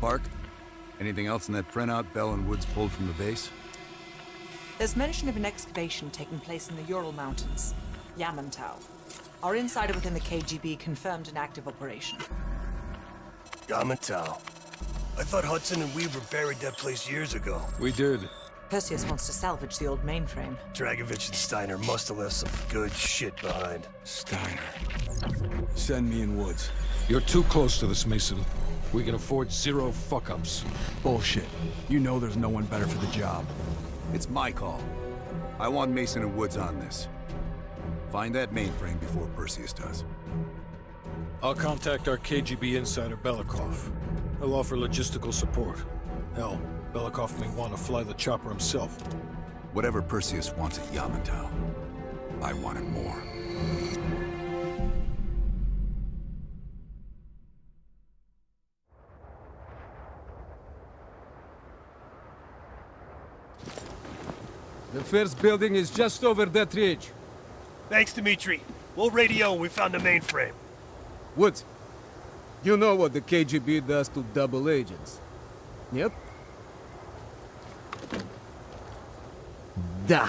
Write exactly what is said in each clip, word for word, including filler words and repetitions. park? Anything else in that printout Bell and Woods pulled from the base? There's mention of an excavation taking place in the Ural Mountains, Yamantau. Our insider within the K G B confirmed an active operation. Yamantau. I thought Hudson and Weaver buried that place years ago. We did. Perseus wants to salvage the old mainframe. Dragovich and Steiner must have left some good shit behind. Steiner. Send me in Woods. You're too close to this, Mason. We can afford zero fuck-ups. Bullshit. You know there's no one better for the job. It's my call. I want Mason and Woods on this. Find that mainframe before Perseus does. I'll contact our K G B insider, Belikov. He'll offer logistical support. Hell, Belikov may want to fly the chopper himself. Whatever Perseus wants at Yamantau, I want it more. The first building is just over that ridge. Thanks, Dimitri. We'll radio when we found the mainframe. Woods, you know what the K G B does to double agents. Yep. Da.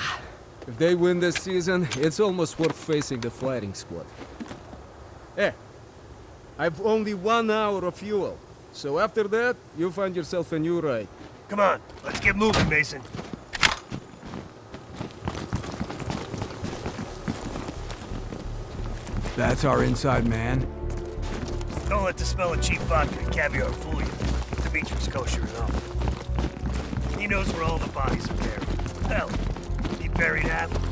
If they win this season, it's almost worth facing the fighting squad. Eh, I've only one hour of fuel, so after that, you find yourself a new ride. Come on, let's get moving, Mason. That's our inside man. Don't let the smell of cheap vodka and caviar fool you. Dimitri's kosher enough. He knows where all the bodies are buried. Hell, he buried half of them.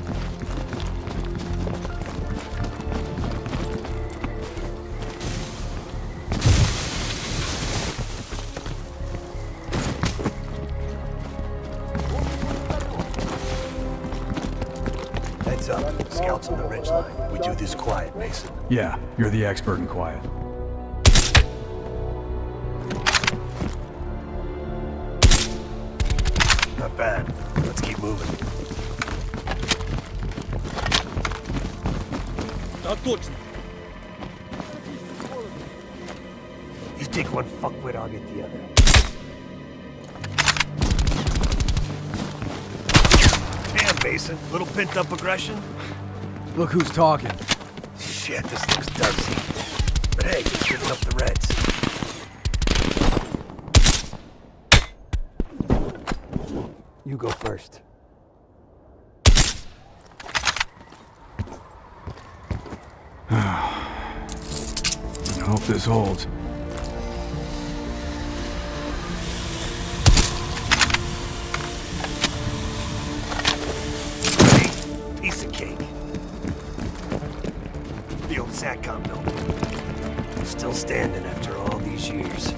Scouts on the ridgeline. We do this quiet, Mason. Yeah, you're the expert in quiet. Not bad. Let's keep moving. You take one fuckwit, I'll get the other. Damn, Mason. Little pent-up aggression. Look who's talking. Shit, this looks dusty. But hey, he's giving up the Reds. You go first. I hope this holds. Hey, piece of cake. SATCOM building. Still standing after all these years.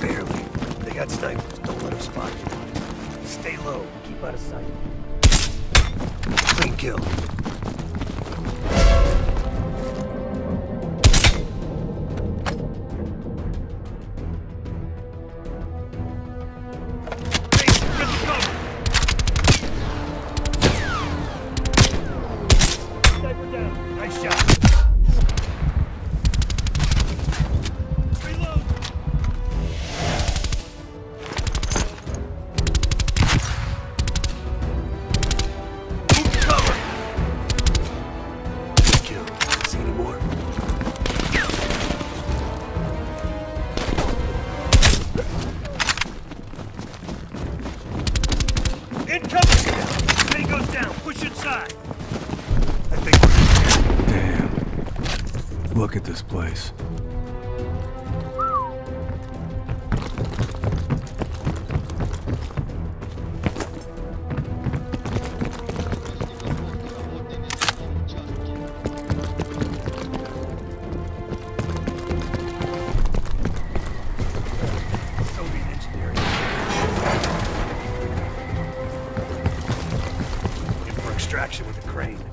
Barely. They got snipers. Don't let them spot you. Stay low. Keep out of sight. Clean kill.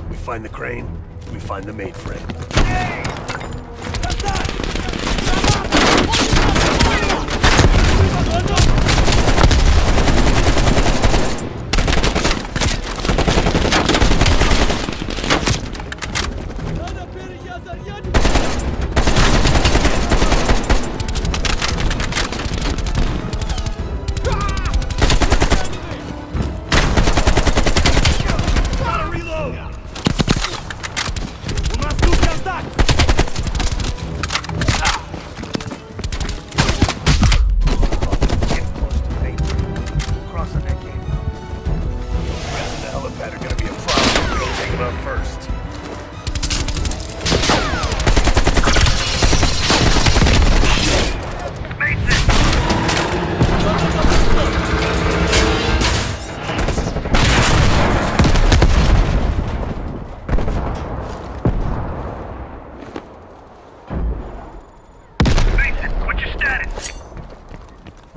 We find the crane, we find the mainframe.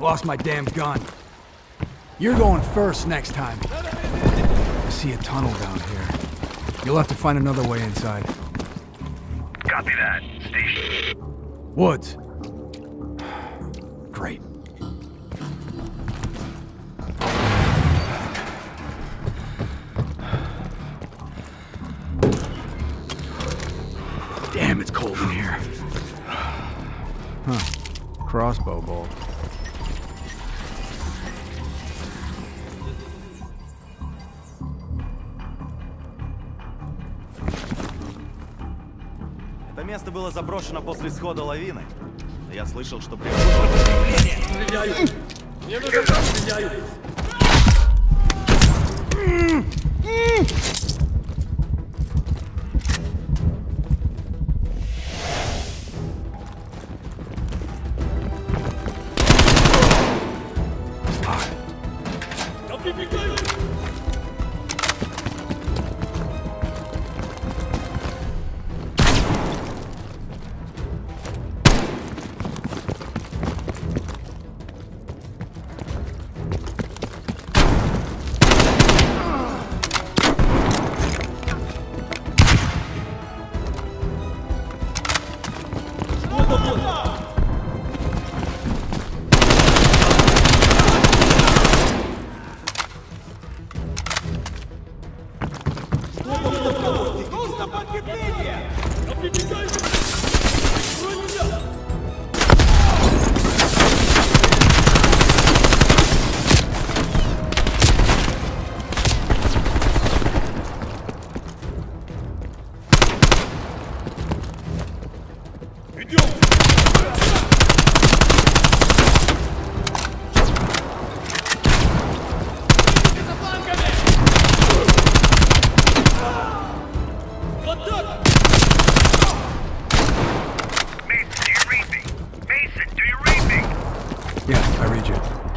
Lost my damn gun. You're going first next time. I see a tunnel down here. You'll have to find another way inside. Copy that. Station. Woods. Great. Damn, it's cold in here. Huh. Crossbow bolt. Место было заброшено после схода лавины. Я слышал, что при... Стреляю! Мне нужно... Стреляю!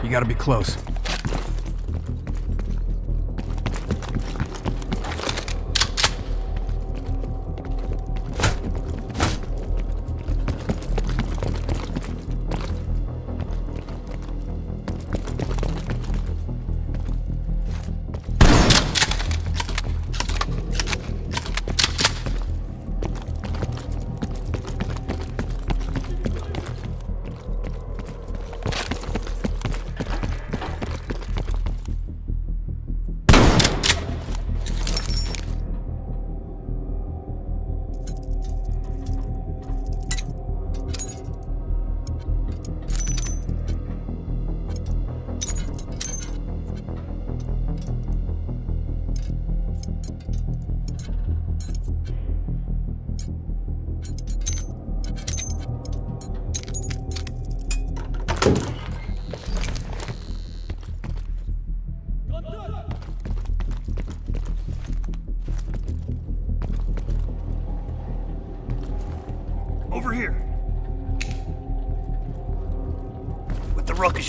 Gotta be close.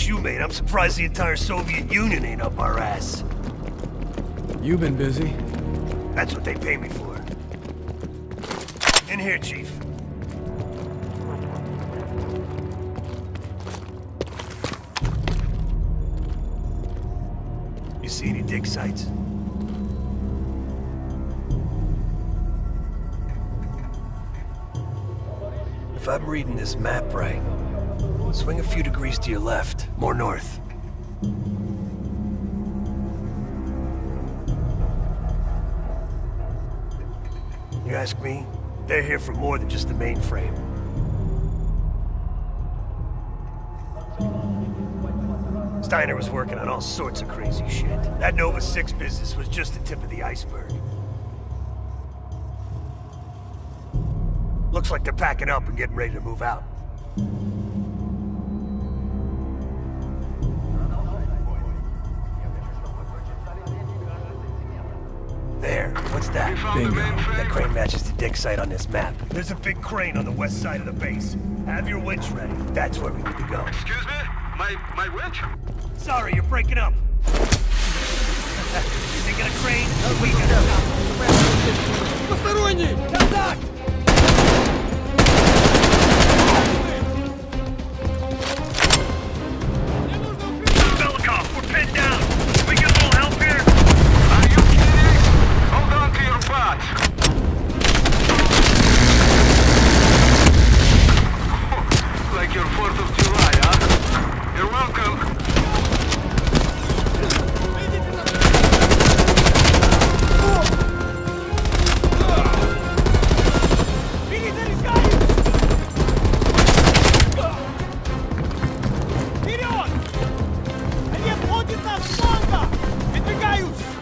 You made. I'm surprised the entire Soviet Union ain't up our ass. You've been busy. That's what they pay me for. In here, Chief. You see any dig sites? If I'm reading this map right, swing a few degrees to your left, more north. You ask me? They're here for more than just the mainframe. Steiner was working on all sorts of crazy shit. That Nova six business was just the tip of the iceberg. Looks like they're packing up and getting ready to move out. Bingo. That crane matches the dig site on this map. There's a big crane on the west side of the base. Have your winch ready. That's where we need to go. Excuse me? My my winch? Sorry, you're breaking up. You thinking a crane? Oh, we got it. Посторонний! Contact! What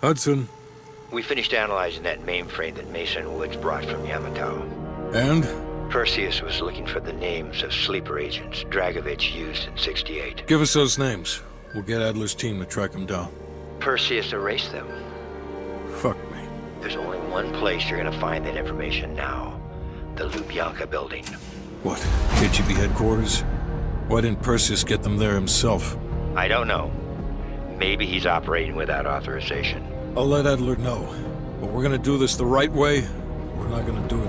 Hudson. We finished analyzing that mainframe that Mason Woods brought from Yamantau. And? Perseus was looking for the names of sleeper agents Dragovich used in sixty-eight. Give us those names. We'll get Adler's team to track them down. Perseus erased them. Fuck me. There's only one place you're gonna find that information now. The Lubyanka building. What? K G B headquarters? Why didn't Perseus get them there himself? I don't know. Maybe he's operating without authorization. I'll let Adler know. But we're gonna do this the right way. We're not gonna do it